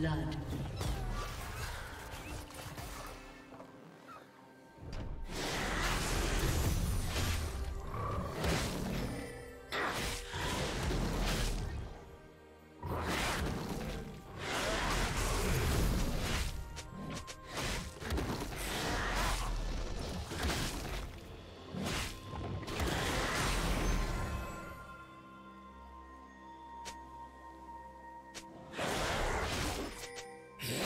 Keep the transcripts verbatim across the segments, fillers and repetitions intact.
blood. Yeah.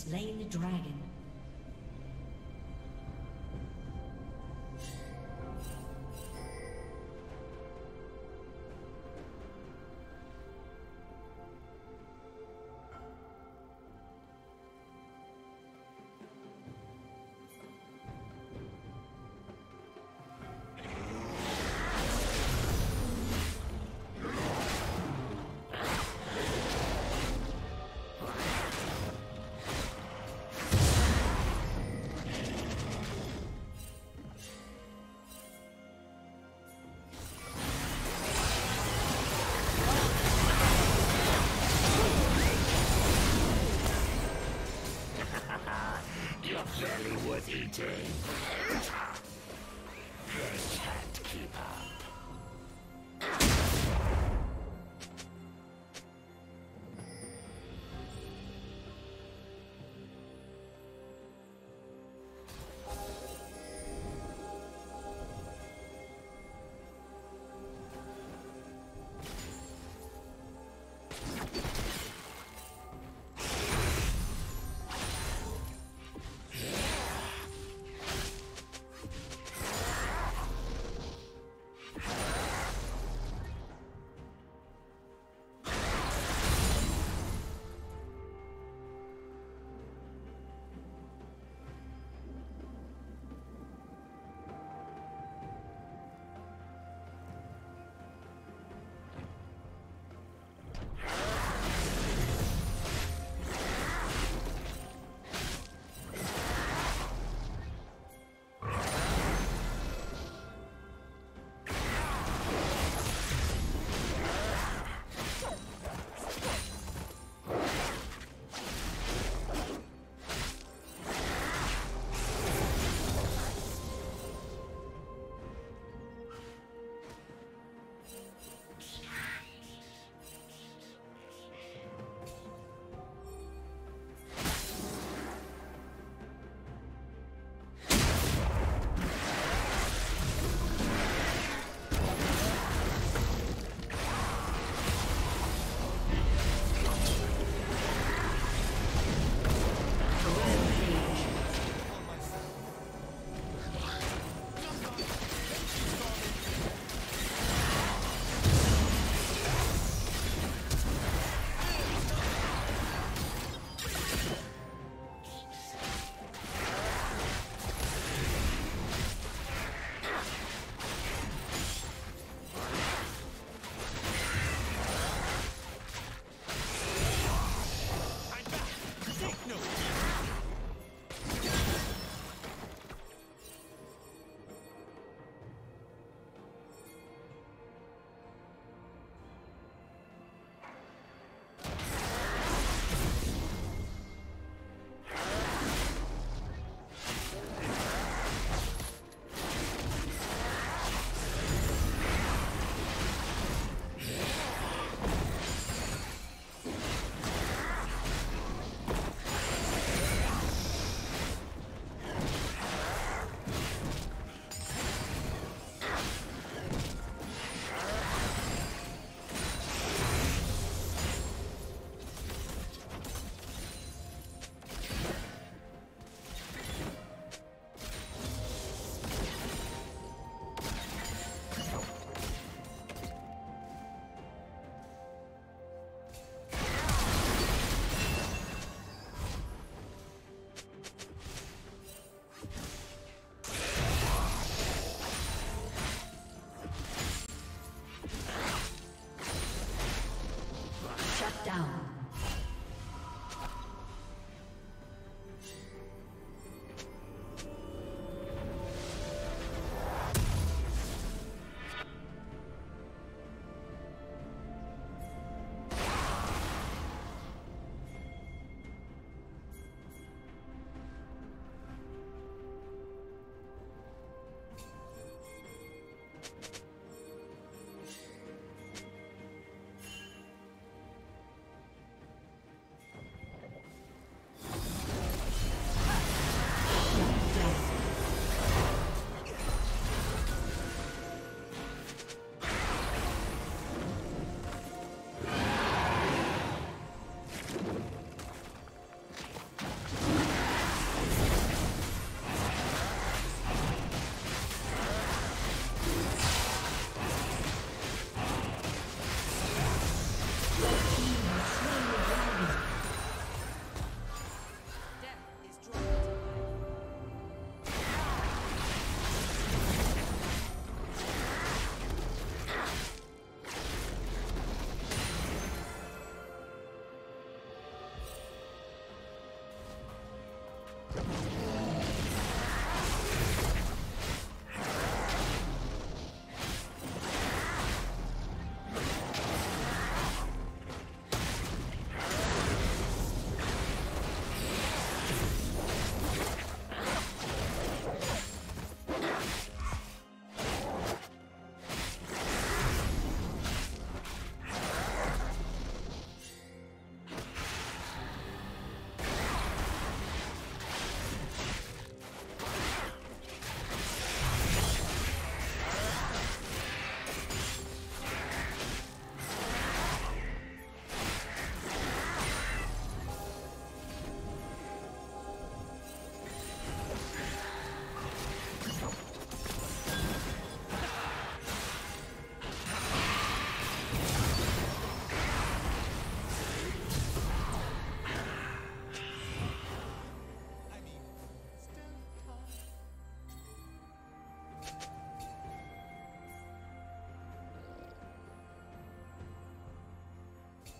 slain the dragon. Eating. They can't keep up.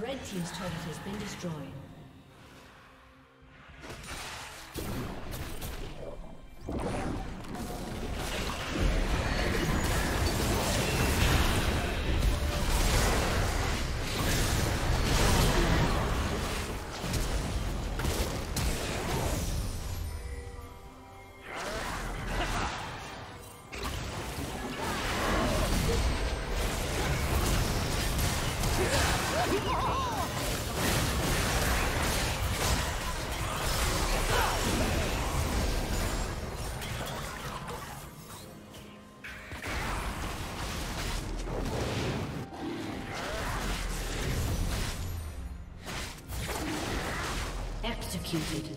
Red team's turret has been destroyed. Executed.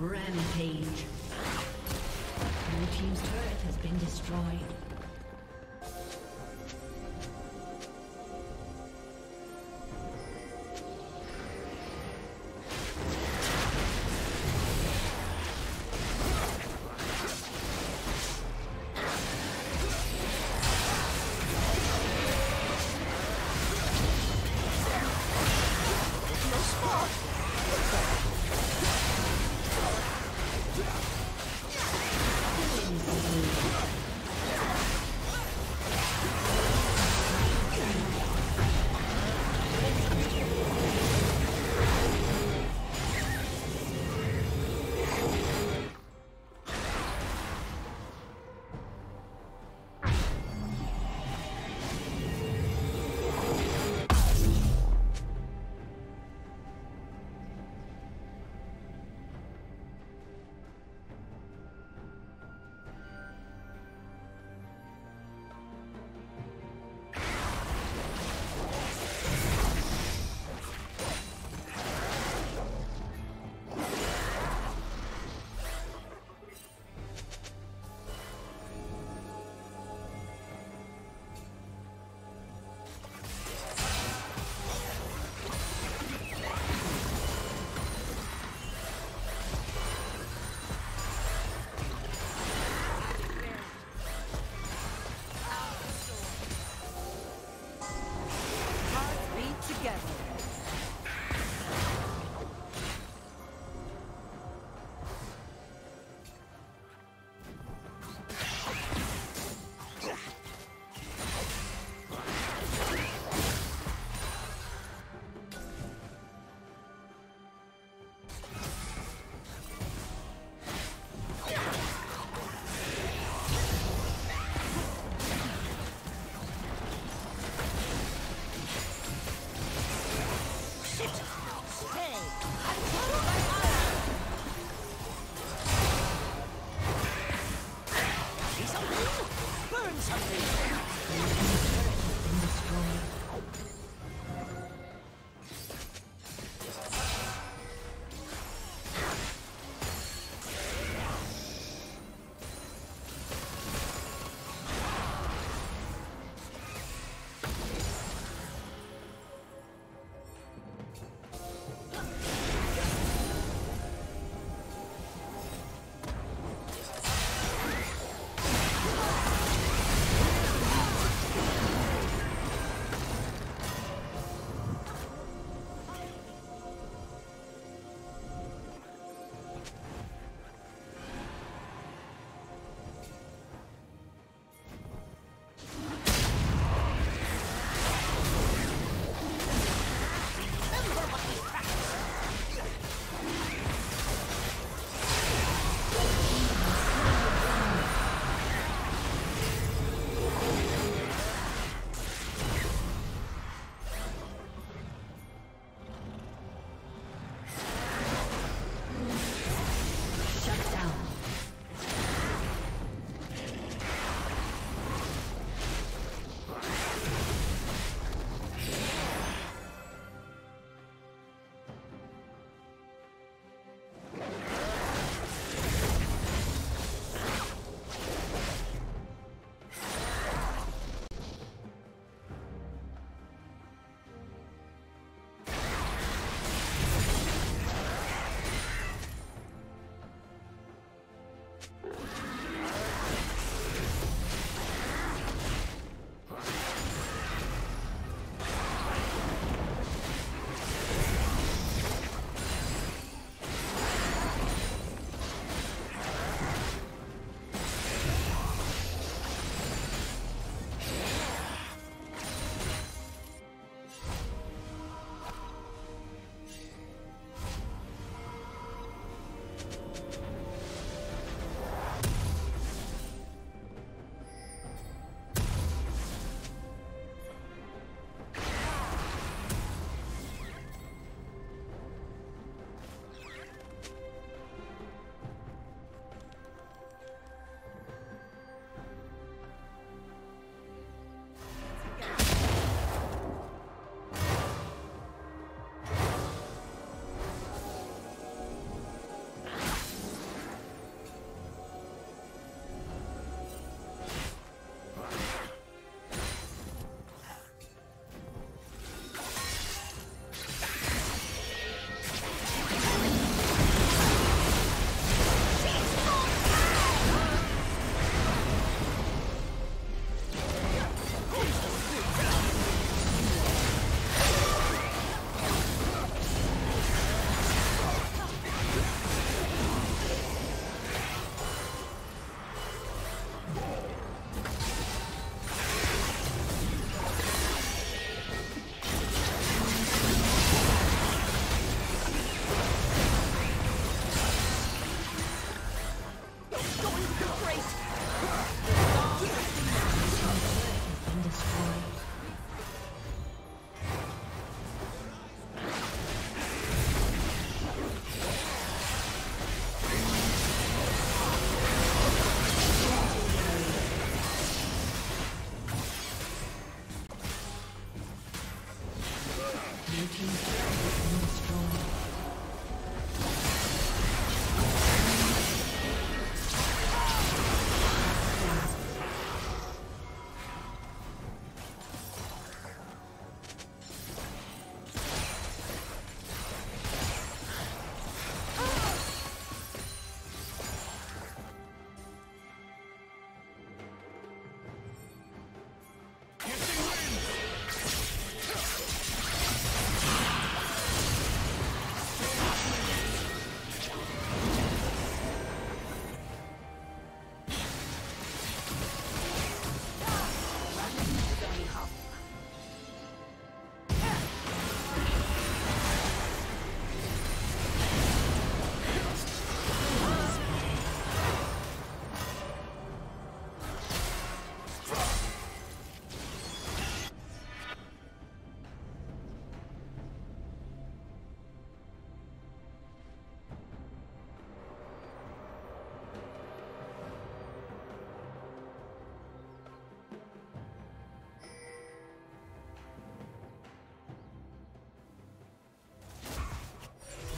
Rampage. Blue Team's turret has been destroyed. Yeah.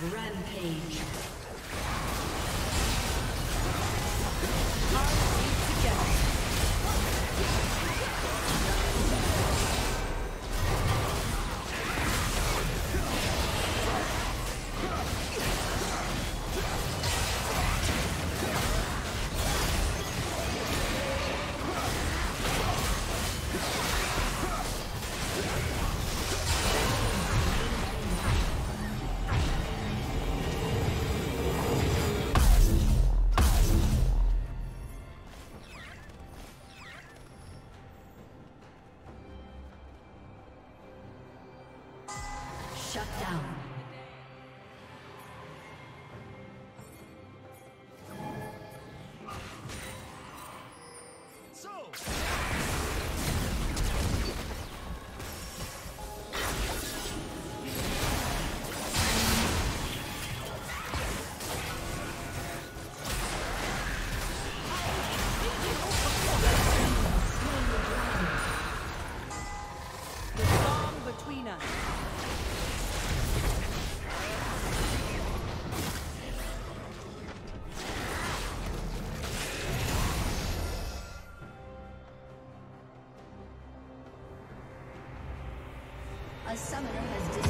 Rampage. Shut down. A summoner has disappeared.